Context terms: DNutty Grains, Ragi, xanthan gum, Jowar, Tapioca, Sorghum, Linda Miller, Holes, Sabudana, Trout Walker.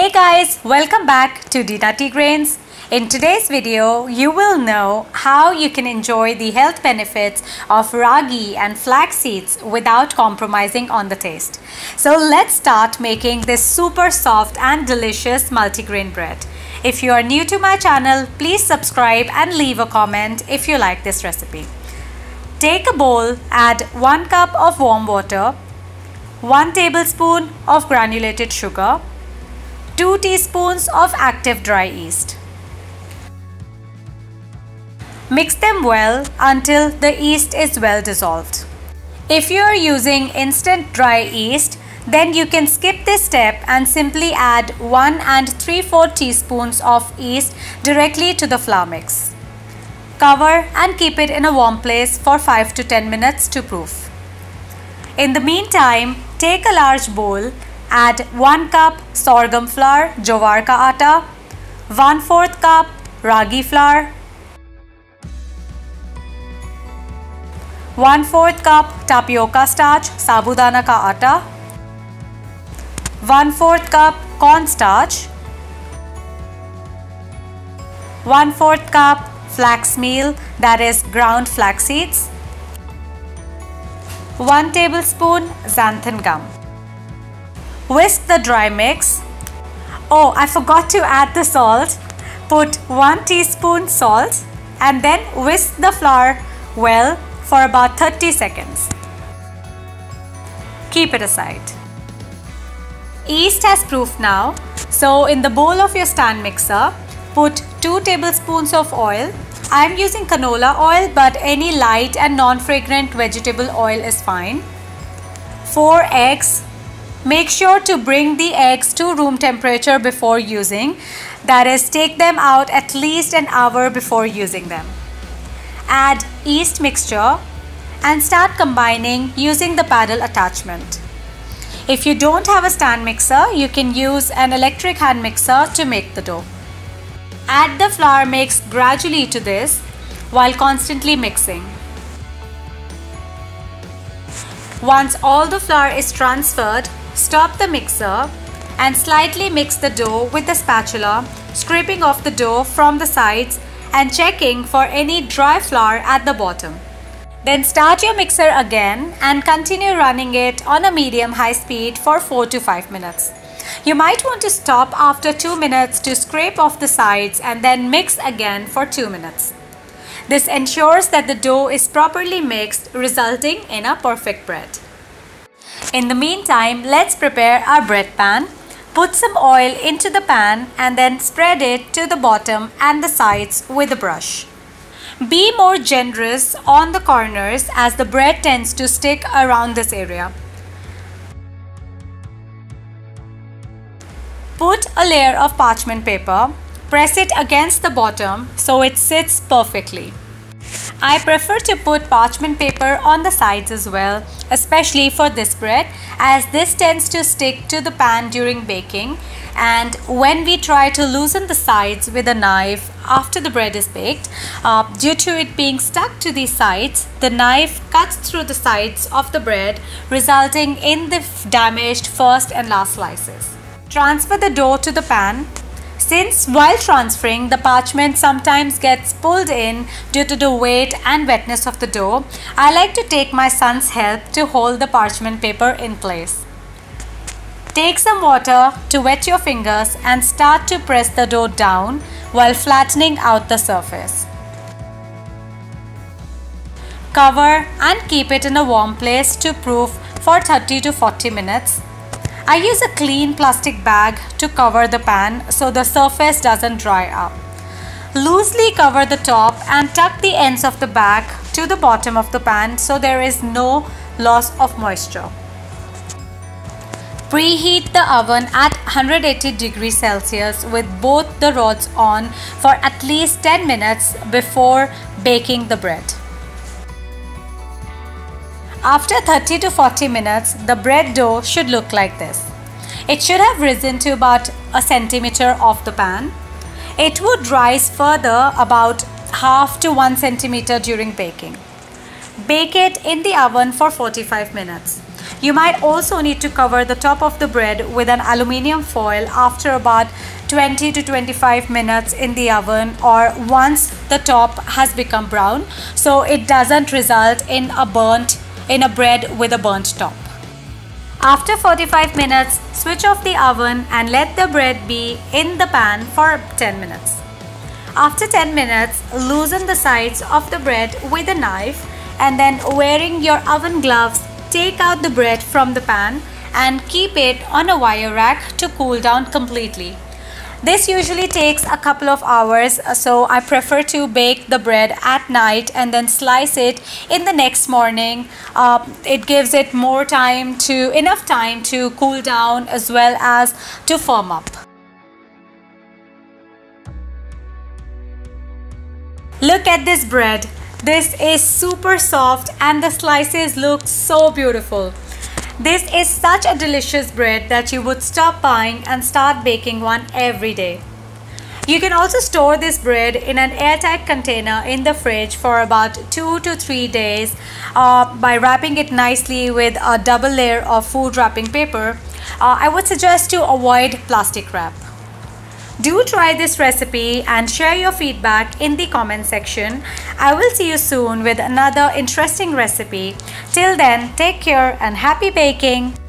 Hey guys, welcome back to DNutty Grains. In today's video, you will know how you can enjoy the health benefits of ragi and flax seeds without compromising on the taste. So let's start making this super soft and delicious multigrain bread. If you are new to my channel, please subscribe and leave a comment if you like this recipe. Take a bowl, add 1 cup of warm water, 1 tablespoon of granulated sugar, 2 teaspoons of active dry yeast. Mix them well until the yeast is well dissolved. If you are using instant dry yeast, then you can skip this step and simply add 1 3/4 teaspoons of yeast directly to the flour mix. Cover and keep it in a warm place for 5 to 10 minutes to proof. In the meantime, take a large bowl. Add 1 cup sorghum flour, Jowar ka aata, 1/4 cup ragi flour, 1/4 cup tapioca starch, sabudana ka aata, 1/4 cup corn starch, 1/4 cup flax meal, that is ground flax seeds, 1 tablespoon xanthan gum. Whisk the dry mix. Oh, I forgot to add the salt. Put 1 teaspoon salt and then whisk the flour well for about 30 seconds. Keep it aside. Yeast has proofed now. So in the bowl of your stand mixer, put 2 tablespoons of oil. I am using canola oil, but any light and non-fragrant vegetable oil is fine. 4 eggs. Make sure to bring the eggs to room temperature before using. That is, take them out at least an hour before using them. Add yeast mixture and start combining using the paddle attachment. If you don't have a stand mixer, you can use an electric hand mixer to make the dough. Add the flour mix gradually to this while constantly mixing. Once all the flour is transferred, stop the mixer and slightly mix the dough with the spatula, scraping off the dough from the sides and checking for any dry flour at the bottom. Then start your mixer again and continue running it on a medium-high speed for 4 to 5 minutes. You might want to stop after 2 minutes to scrape off the sides and then mix again for 2 minutes. This ensures that the dough is properly mixed, resulting in a perfect bread. In the meantime, let's prepare our bread pan. Put some oil into the pan and then spread it to the bottom and the sides with a brush. Be more generous on the corners as the bread tends to stick around this area. Put a layer of parchment paper. Press it against the bottom so it sits perfectly. I prefer to put parchment paper on the sides as well, especially for this bread, as this tends to stick to the pan during baking, and when we try to loosen the sides with a knife after the bread is baked, due to it being stuck to these sides, the knife cuts through the sides of the bread, resulting in the damaged first and last slices. Transfer the dough to the pan. Since while transferring, the parchment sometimes gets pulled in due to the weight and wetness of the dough, I like to take my son's help to hold the parchment paper in place. Take some water to wet your fingers and start to press the dough down while flattening out the surface. Cover and keep it in a warm place to proof for 30 to 40 minutes. I use a clean plastic bag to cover the pan so the surface doesn't dry up. Loosely cover the top and tuck the ends of the bag to the bottom of the pan so there is no loss of moisture. Preheat the oven at 180 degrees Celsius with both the rods on for at least 10 minutes before baking the bread. After 30 to 40 minutes, the bread dough should look like this. It should have risen to about a centimeter off the pan. It would rise further, about half to 1 centimeter during baking. Bake it in the oven for 45 minutes. You might also need to cover the top of the bread with an aluminium foil after about 20 to 25 minutes in the oven, or once the top has become brown, so it doesn't result in a bread with a burnt top. After 45 minutes, switch off the oven and let the bread be in the pan for 10 minutes. After 10 minutes, loosen the sides of the bread with a knife, and then wearing your oven gloves, take out the bread from the pan and keep it on a wire rack to cool down completely. This usually takes a couple of hours, so I prefer to bake the bread at night and then slice it in the next morning. It gives it enough time to cool down as well as to firm up. Look at this bread. This is super soft and the slices look so beautiful. This is such a delicious bread that you would stop buying and start baking one every day. You can also store this bread in an airtight container in the fridge for about 2 to 3 days by wrapping it nicely with a double layer of food wrapping paper. I would suggest to avoid plastic wrap. Do try this recipe and share your feedback in the comment section. I will see you soon with another interesting recipe. Till then, take care and happy baking!